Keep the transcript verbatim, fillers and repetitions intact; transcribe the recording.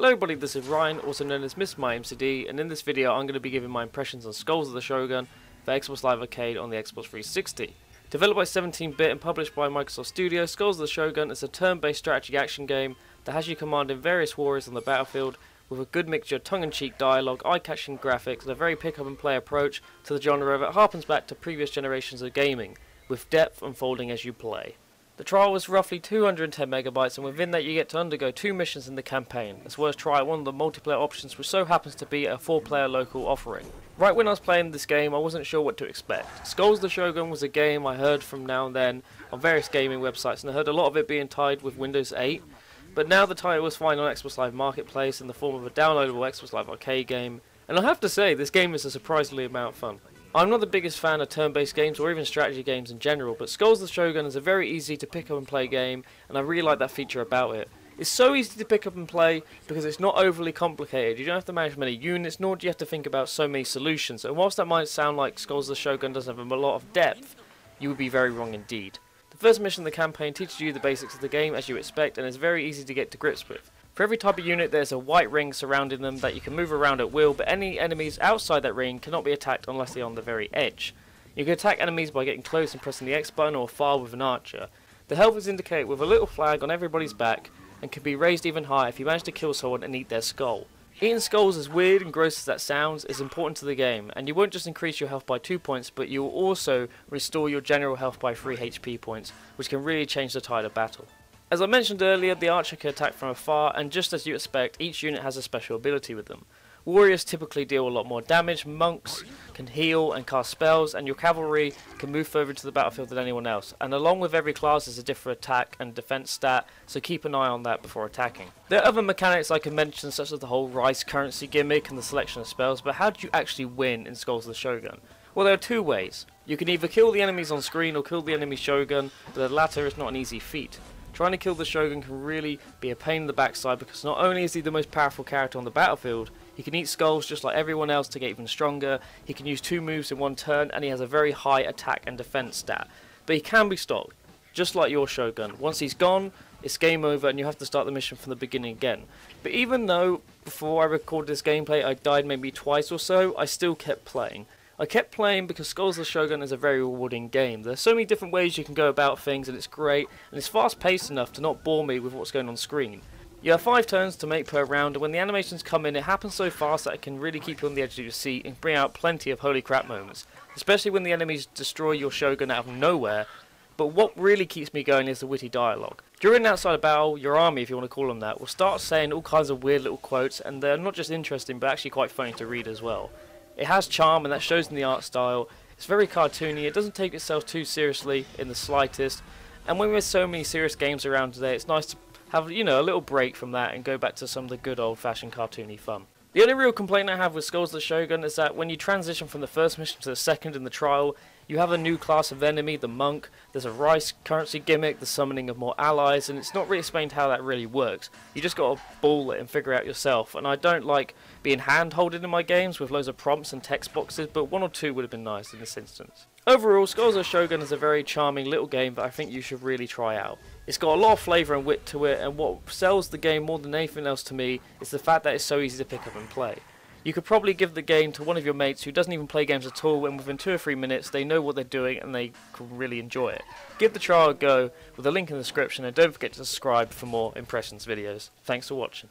Hello everybody, this is Ryan, also known as MrMightyMcD, and in this video I'm going to be giving my impressions on Skulls of the Shogun for Xbox Live Arcade on the Xbox three sixty. Developed by seventeen bit and published by Microsoft Studios, Skulls of the Shogun is a turn-based strategy action game that has you commanding various warriors on the battlefield with a good mixture of tongue-in-cheek dialogue, eye-catching graphics and a very pick-up-and-play approach to the genre that harpens back to previous generations of gaming, with depth unfolding as you play. The trial was roughly two hundred ten megabytes, and within that you get to undergo two missions in the campaign, as well as try one of the multiplayer options, which so happens to be a four player local offering. Right when I was playing this game I wasn't sure what to expect. Skulls of the Shogun was a game I heard from now and then on various gaming websites, and I heard a lot of it being tied with Windows eight, but now the title was found on Xbox Live Marketplace in the form of a downloadable Xbox Live Arcade game, and I have to say this game is a surprisingly amount of fun. I'm not the biggest fan of turn-based games or even strategy games in general, but Skulls of the Shogun is a very easy to pick up and play game, and I really like that feature about it. It's so easy to pick up and play because it's not overly complicated. You don't have to manage many units, nor do you have to think about so many solutions, and whilst that might sound like Skulls of the Shogun doesn't have a lot of depth, you would be very wrong indeed. The first mission of the campaign teaches you the basics of the game as you expect, and is very easy to get to grips with. For every type of unit there's a white ring surrounding them that you can move around at will, but any enemies outside that ring cannot be attacked unless they are on the very edge. You can attack enemies by getting close and pressing the X button, or fire with an archer. The health is indicated with a little flag on everybody's back and can be raised even higher if you manage to kill someone and eat their skull. Eating skulls, as weird and gross as that sounds, is important to the game, and you won't just increase your health by two points, but you will also restore your general health by three H P points, which can really change the tide of battle. As I mentioned earlier, the archer can attack from afar, and just as you expect, each unit has a special ability with them. Warriors typically deal a lot more damage, monks can heal and cast spells, and your cavalry can move further to the battlefield than anyone else, and along with every class is a different attack and defense stat, so keep an eye on that before attacking. There are other mechanics I can mention, such as the whole rice currency gimmick and the selection of spells, but how do you actually win in Skulls of the Shogun? Well, there are two ways. You can either kill the enemies on screen or kill the enemy Shogun, but the latter is not an easy feat. Trying to kill the Shogun can really be a pain in the backside, because not only is he the most powerful character on the battlefield, he can eat skulls just like everyone else to get even stronger, he can use two moves in one turn, and he has a very high attack and defense stat. But he can be stopped, just like your Shogun. Once he's gone, it's game over and you have to start the mission from the beginning again. But even though before I recorded this gameplay I died maybe twice or so, I still kept playing. I kept playing because Skulls of the Shogun is a very rewarding game. There's so many different ways you can go about things, and it's great, and it's fast paced enough to not bore me with what's going on screen. You have five turns to make per round, and when the animations come in it happens so fast that it can really keep you on the edge of your seat and bring out plenty of holy crap moments, especially when the enemies destroy your Shogun out of nowhere. But what really keeps me going is the witty dialogue. During and outside of battle, your army, if you want to call them that, will start saying all kinds of weird little quotes, and they're not just interesting but actually quite funny to read as well. It has charm, and that shows in the art style. It's very cartoony, it doesn't take itself too seriously in the slightest, and when there's so many serious games around today, it's nice to have, you know, a little break from that and go back to some of the good old fashioned cartoony fun. The only real complaint I have with Skulls of the Shogun is that when you transition from the first mission to the second in the trial, you have a new class of enemy, the monk, there's a rice currency gimmick, the summoning of more allies, and it's not really explained how that really works. You just gotta ball it and figure out yourself, and I don't like being hand-holded in my games with loads of prompts and text boxes, but one or two would have been nice in this instance. Overall, Skulls of the Shogun is a very charming little game that I think you should really try out. It's got a lot of flavour and wit to it, and what sells the game more than anything else to me is the fact that it's so easy to pick up and play. You could probably give the game to one of your mates who doesn't even play games at all, and within two or three minutes they know what they're doing and they can really enjoy it. Give the trial a go with a link in the description, and don't forget to subscribe for more impressions videos. Thanks for watching.